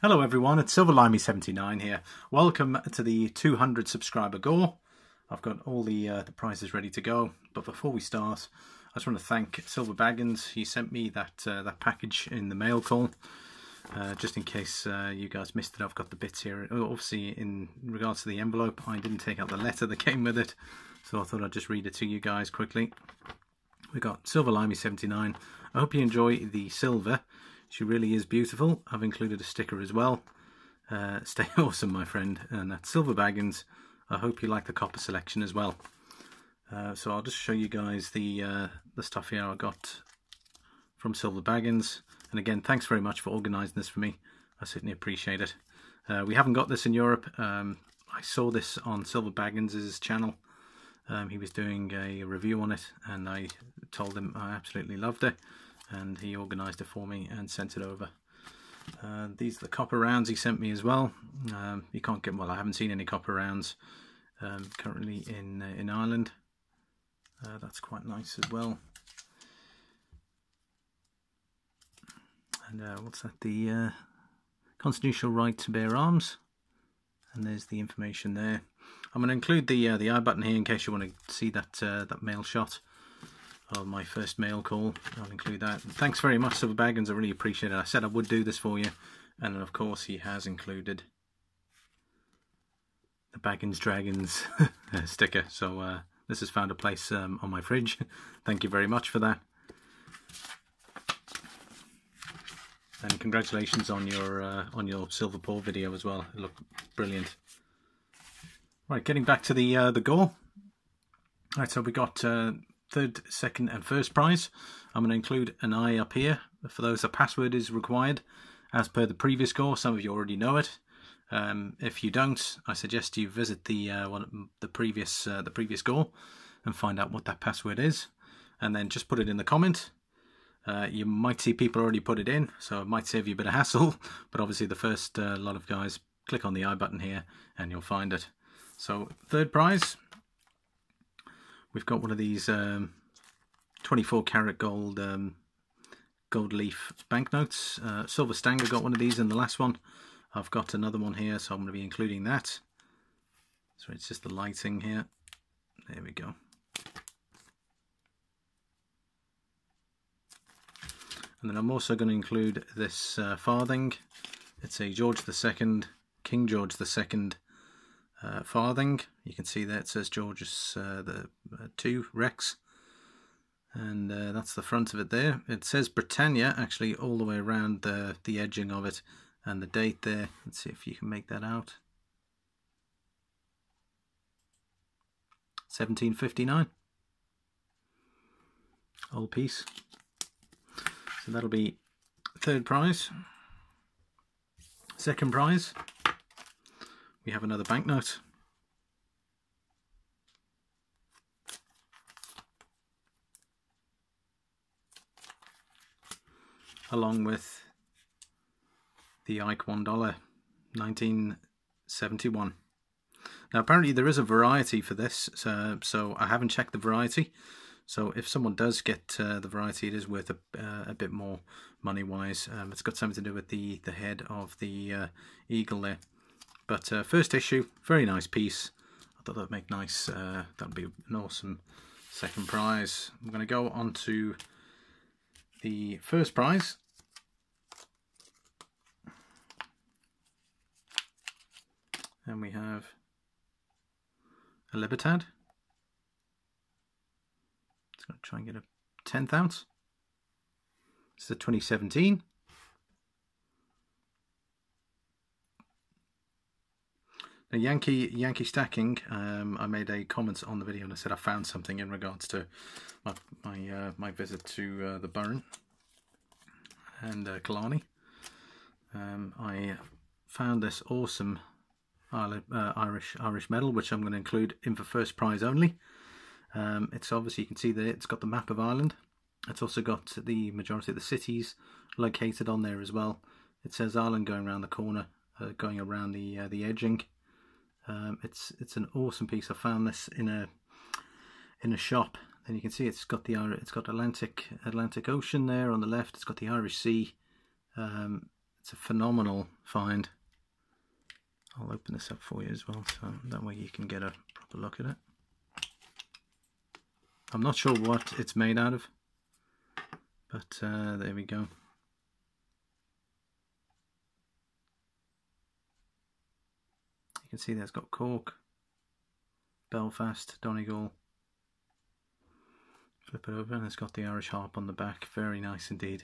Hello everyone, it's Silver Limey79 here. Welcome to the 200 subscriber goal. I've got all the prizes ready to go, but before we start, I just want to thank Silver Baggins. He sent me that package in the mail call. Just in case you guys missed it, I've got the bits here. Obviously, in regards to the envelope, I didn't take out the letter that came with it, so I thought I'd just read it to you guys quickly. We got Silver Limey79. I hope you enjoy the silver. She really is beautiful. I've included a sticker as well. Stay awesome, my friend. And that's Silver Baggins. I hope you like the copper selection as well. So I'll just show you guys the stuff here I got from Silver Baggins. And again, thanks very much for organising this for me. I certainly appreciate it. We haven't got this in Europe. I saw this on Silver Baggins' channel. He was doing a review on it, and I told him I absolutely loved it. And he organised it for me and sent it over. These are the copper rounds he sent me as well. You can't get, well, I haven't seen any copper rounds currently in Ireland. That's quite nice as well. And what's that? The constitutional right to bear arms. And there's the information there. I'm going to include the I button here in case you want to see that mail shot. Oh, my first mail call, I'll include that. And thanks very much, Silver Baggins, I really appreciate it. I said I would do this for you, and of course he has included the Baggins Dragons sticker. So this has found a place on my fridge. Thank you very much for that. And congratulations on your Silver Paw video as well. It looked brilliant. Right, getting back to the goal. Right, so we got third, second and first prize. I'm going to include an eye up here. For those, a password is required as per the previous goal. Some of you already know it. If you don't, I suggest you visit the previous goal and find out what that password is, and then just put it in the comment. You might see people already put it in, so it might save you a bit of hassle, but obviously the first lot of guys click on the I button here and you'll find it. So third prize, we've got one of these 24 karat gold gold leaf banknotes. Silver Stanger got one of these in the last one. I've got another one here, so I'm going to be including that. So it's just the lighting here. There we go. And then I'm also going to include this farthing. It's a George II, King George II. Farthing. You can see there it says George's II Rex, and that's the front of it there. It says Britannia actually all the way around the edging of it, and the date there. Let's see if you can make that out. 1759. Old piece. So that'll be third prize. Second prize. We have another banknote. Along with the Ike $1, 1971. Now apparently there is a variety for this, so I haven't checked the variety. So if someone does get the variety, it is worth a bit more money-wise. It's got something to do with the head of the eagle there. But first issue, very nice piece. I thought that'd make nice. That'd be an awesome second prize. I'm going to go on to the first prize. And we have a Libertad. It's going to try and get a 10th ounce. It's the 2017. Now, Yankee stacking. I made a comment on the video and I said I found something in regards to my visit to the Burren and Killarney. I found this awesome Irish medal, which I'm going to include in for first prize only. It's obviously, you can see that it's got the map of Ireland. It's also got the majority of the cities located on there as well. It says Ireland going around the corner, going around the edging. It's an awesome piece. I found this in a shop, and you can see it's got Atlantic Ocean there on the left. It's got the Irish Sea. It's a phenomenal find. I'll open this up for you as well, so that way you can get a proper look at it. I'm not sure what it's made out of, but there we go. You can see that's got Cork, Belfast, Donegal. Flip it over and it's got the Irish harp on the back. Very nice indeed.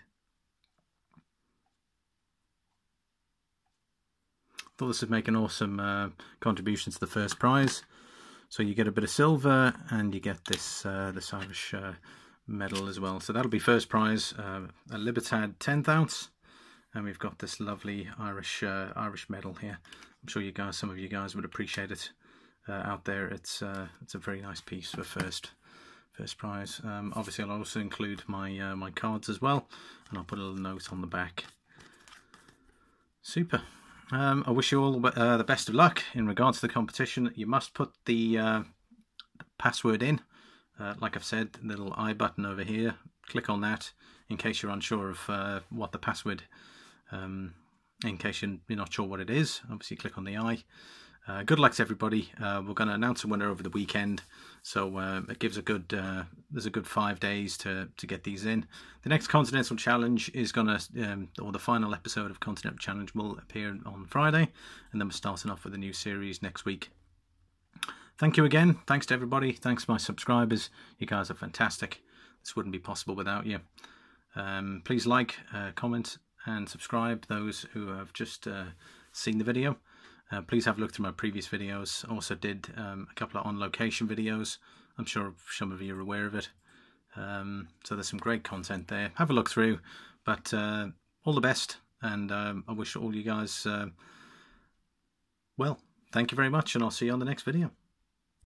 Thought this would make an awesome contribution to the first prize. So you get a bit of silver and you get this this Irish medal as well. So that'll be first prize, a Libertad 10th ounce, and we've got this lovely Irish Irish medal here. I'm sure you guys, some of you guys, would appreciate it out there. It's a very nice piece for first prize. Obviously I'll also include my my cards as well, and I'll put a little note on the back. Super. I wish you all the best of luck in regards to the competition. You must put the password in, like I've said, the little I button over here. Click on that in case you're unsure of what the password, in case you're not sure what it is. Obviously click on the I. Good luck to everybody. We're going to announce a winner over the weekend, so it gives a good there's a good 5 days to get these in. The next Continental Challenge is going to, or the final episode of Continental Challenge will appear on Friday, and then we're starting off with a new series next week. Thank you again. Thanks to everybody. Thanks to my subscribers. You guys are fantastic. This wouldn't be possible without you. Please like, comment, and subscribe. Those who have just seen the video. Please have a look through my previous videos. I also did a couple of on-location videos. I'm sure some of you are aware of it. So there's some great content there. Have a look through. But all the best, and I wish all you guys well. Thank you very much, and I'll see you on the next video.